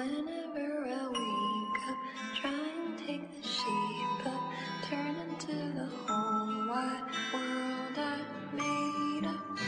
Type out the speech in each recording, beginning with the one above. Whenever I wake up, try and take the shape up, turn into the whole wide world I made up.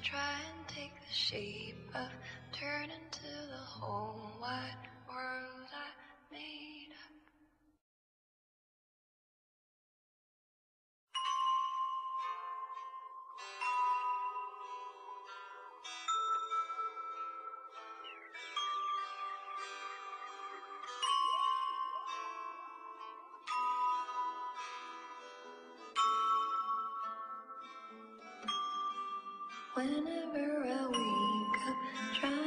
Try and take the shape of, turn into the whole wide world I made up. Whenever I wake up, try